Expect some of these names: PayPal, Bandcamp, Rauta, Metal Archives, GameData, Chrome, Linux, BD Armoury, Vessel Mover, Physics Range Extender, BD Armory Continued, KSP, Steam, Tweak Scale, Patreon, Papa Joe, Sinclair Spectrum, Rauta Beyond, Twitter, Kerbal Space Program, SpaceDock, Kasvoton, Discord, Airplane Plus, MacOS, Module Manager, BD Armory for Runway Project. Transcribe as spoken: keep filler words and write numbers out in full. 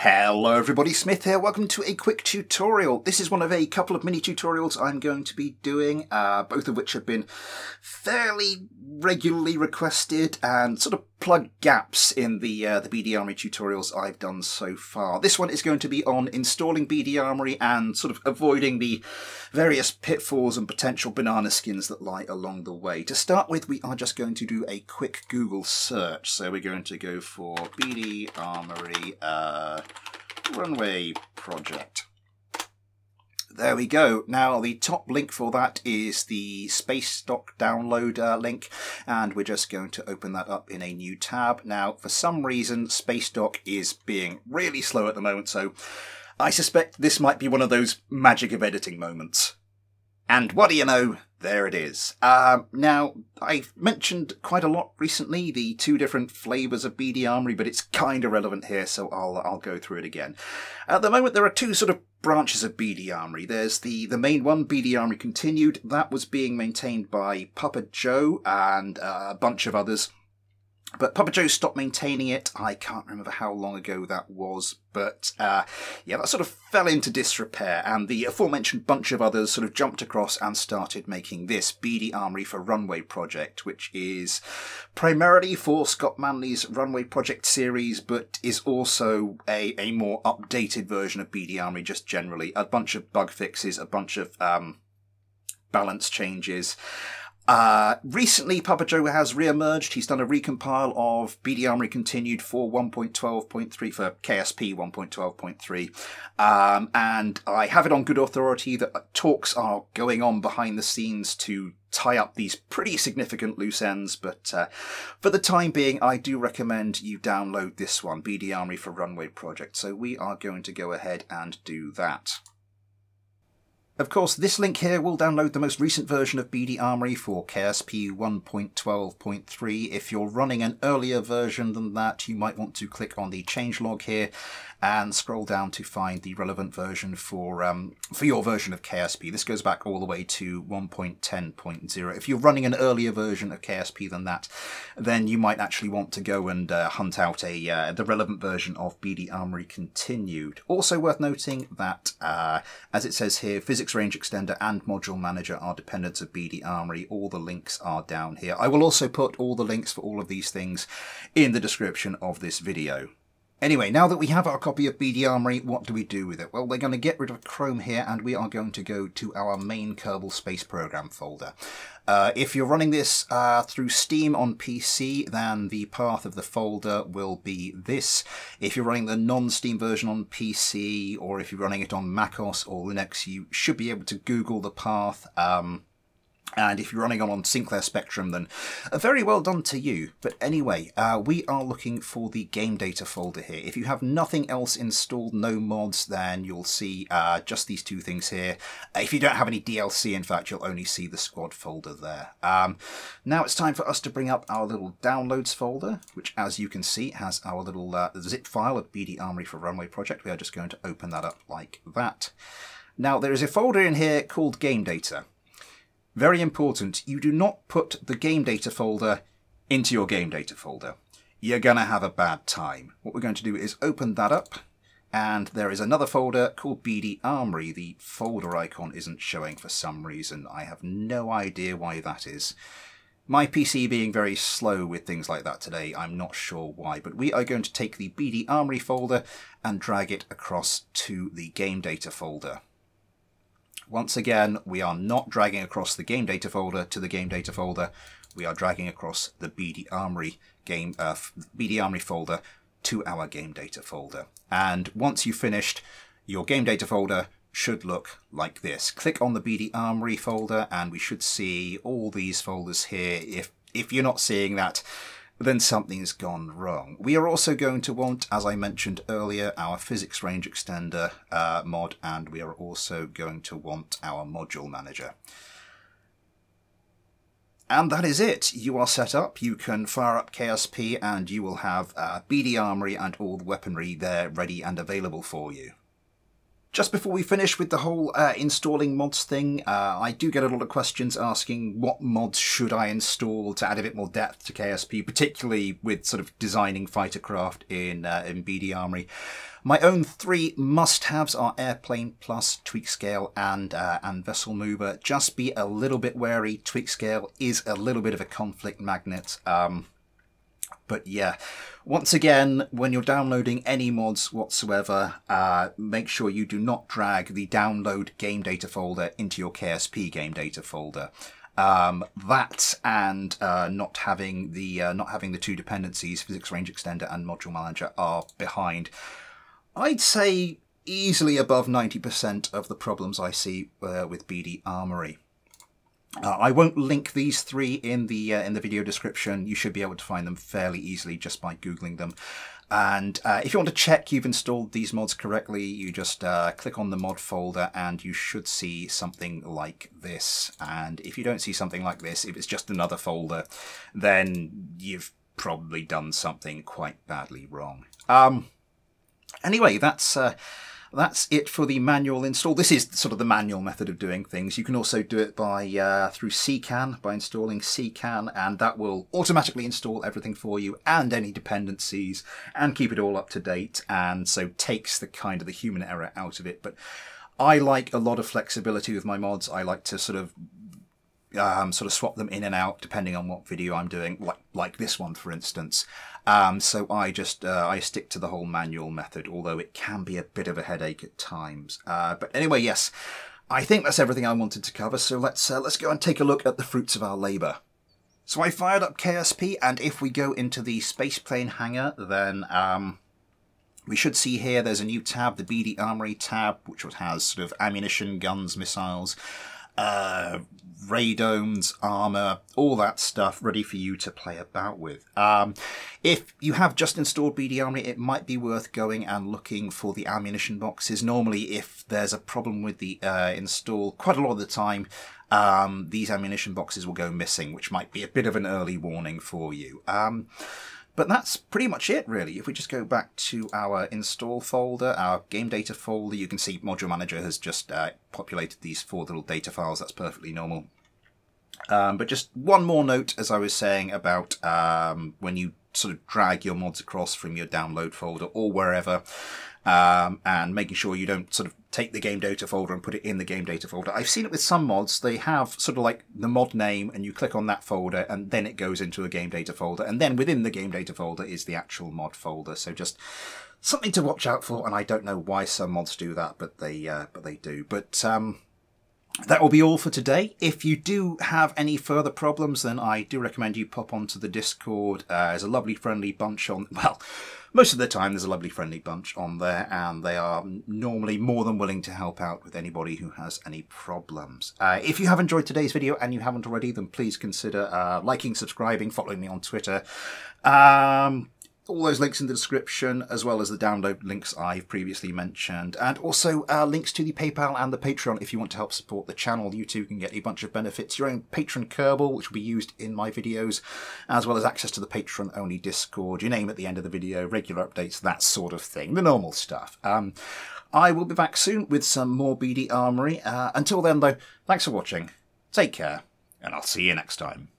Hello everybody, Smith here. Welcome to a quick tutorial. This is one of a couple of mini tutorials I'm going to be doing, uh, both of which have been fairly regularly requested and sort of plug gaps in the uh, the B D Armory tutorials I've done so far. This one is going to be on installing B D Armory and sort of avoiding the various pitfalls and potential banana skins that lie along the way. To start with, we are just going to do a quick Google search. So we're going to go for B D Armory uh, Runway Project. There we go. Now the top link for that is the SpaceDock download uh, link, and we're just going to open that up in a new tab. Now for some reason SpaceDock is being really slow at the moment, so I suspect this might be one of those magic of editing moments. And what do you know? There it is. Uh, now, I've mentioned quite a lot recently the two different flavours of B D Armory, but it's kind of relevant here, so I'll I'll go through it again. At the moment, there are two sort of branches of B D Armory. There's the, the main one, B D Armory Continued. That was being maintained by Papa Joe and uh, a bunch of others. But Papa Joe stopped maintaining it. I can't remember how long ago that was, but uh, yeah, that sort of fell into disrepair, and the aforementioned bunch of others sort of jumped across and started making this B D Armory for Runway Project, which is primarily for Scott Manley's Runway Project series, but is also a, a more updated version of B D Armory just generally. A bunch of bug fixes, a bunch of um, balance changes. Uh, recently Papa Joe has re-emerged. He's done a recompile of B D Armory Continued for one point twelve point three, for K S P one point twelve point three, um, and I have it on good authority that talks are going on behind the scenes to tie up these pretty significant loose ends, but uh, for the time being I do recommend you download this one, B D Armory for Runway Project, so we are going to go ahead and do that. Of course, this link here will download the most recent version of B D Armory for K S P one point twelve point three. If you're running an earlier version than that, you might want to click on the changelog here and scroll down to find the relevant version for um, for your version of K S P. This goes back all the way to one point ten point zero. If you're running an earlier version of K S P than that, then you might actually want to go and uh, hunt out a uh, the relevant version of B D Armory Continued. Also worth noting that, uh, as it says here, Physics Range Extender and Module Manager are dependents of B D Armory. All the links are down here. I will also put all the links for all of these things in the description of this video. Anyway, now that we have our copy of B D Armory, what do we do with it? Well, we're going to get rid of Chrome here, and we are going to go to our main Kerbal Space Program folder. Uh, if you're running this uh, through Steam on P C, then the path of the folder will be this. If you're running the non-Steam version on P C, or if you're running it on MacOS or Linux, you should be able to Google the path. Um, And if you're running on, on Sinclair Spectrum, then very well done to you. But anyway, uh, we are looking for the GameData folder here. If you have nothing else installed, no mods, then you'll see uh, just these two things here. If you don't have any D L C, in fact, you'll only see the squad folder there. Um, now it's time for us to bring up our little downloads folder, which, as you can see, has our little uh, zip file of B D Armory for Runway Project. We are just going to open that up like that. Now there is a folder in here called GameData. Very important, you do not put the game data folder into your game data folder. You're going to have a bad time. What we're going to do is open that up, and there is another folder called B D Armory. The folder icon isn't showing for some reason. I have no idea why that is. My P C being very slow with things like that today, I'm not sure why, but we are going to take the B D Armory folder and drag it across to the game data folder. Once again, we are not dragging across the game data folder to the game data folder. We are dragging across the B D Armory game uh, B D Armory folder to our game data folder. And once you've finished, your game data folder should look like this. Click on the B D Armory folder, and we should see all these folders here. If if you're not seeing that, then something's gone wrong. We are also going to want, as I mentioned earlier, our Physics Range Extender uh, mod, and we are also going to want our Module Manager. And that is it. You are set up. You can fire up K S P, and you will have uh, B D Armory and all the weaponry there ready and available for you. Just before we finish with the whole uh, installing mods thing, uh, I do get a lot of questions asking what mods should I install to add a bit more depth to K S P, particularly with sort of designing fighter craft in, uh, in B D Armory. My own three must-haves are Airplane Plus, Tweak Scale, and, uh, and Vessel Mover. Just be a little bit wary. Tweak Scale is a little bit of a conflict magnet. Um, But yeah, once again, when you're downloading any mods whatsoever, uh, make sure you do not drag the download game data folder into your K S P game data folder. Um, that and uh, not having the uh, not having the two dependencies, Physics Range Extender and Module Manager, are behind. I'd say easily above ninety percent of the problems I see uh, with B D Armory. Uh, I won't link these three in the uh, in the video description. You should be able to find them fairly easily just by Googling them. And uh, if you want to check you've installed these mods correctly, you just uh, click on the mod folder and you should see something like this. And if you don't see something like this, if it's just another folder, then you've probably done something quite badly wrong. Um, anyway, that's... Uh, That's it for the manual install. This is sort of the manual method of doing things. You can also do it by uh, through C CAN, by installing C CAN, and that will automatically install everything for you and any dependencies and keep it all up to date, and so takes the kind of the human error out of it. But I like a lot of flexibility with my mods. I like to sort of Um, sort of swap them in and out depending on what video I'm doing, like like this one for instance. Um, so I just uh, I stick to the whole manual method, although it can be a bit of a headache at times. Uh, but anyway, yes, I think that's everything I wanted to cover. So let's uh, let's go and take a look at the fruits of our labour. So I fired up K S P, and if we go into the spaceplane hangar, then um, we should see here there's a new tab, the B D Armory tab, which has sort of ammunition, guns, missiles, Uh, radomes, armor, all that stuff ready for you to play about with. Um, if you have just installed B D Armory, it might be worth going and looking for the ammunition boxes. Normally, if there's a problem with the uh, install, quite a lot of the time, um, these ammunition boxes will go missing, which might be a bit of an early warning for you. Um, But that's pretty much it, really. If we just go back to our install folder, our game data folder, you can see Module Manager has just uh, populated these four little data files. That's perfectly normal. Um, but just one more note, as I was saying, about um, when you sort of drag your mods across from your download folder or wherever, um, and making sure you don't sort of take the game data folder and put it in the game data folder. I've seen it with some mods. They have sort of like the mod name, and you click on that folder and then it goes into a game data folder, and then within the game data folder is the actual mod folder. So just something to watch out for, and I don't know why some mods do that, but they uh, but they do. But um, that will be all for today. If you do have any further problems, then I do recommend you pop onto the Discord. Uh, there's a lovely friendly bunch on, well, most of the time there's a lovely friendly bunch on there, and they are normally more than willing to help out with anybody who has any problems. Uh, if you have enjoyed today's video and you haven't already, then please consider uh, liking, subscribing, following me on Twitter. Um, all those links in the description, as well as the download links I've previously mentioned, and also uh, links to the PayPal and the Patreon if you want to help support the channel. You too can get a bunch of benefits, your own Patreon Kerbal, which will be used in my videos, as well as access to the Patreon only Discord, your name at the end of the video, regular updates, that sort of thing, the normal stuff. Um, I will be back soon with some more B D Armory. Uh, until then though, thanks for watching, take care, and I'll see you next time.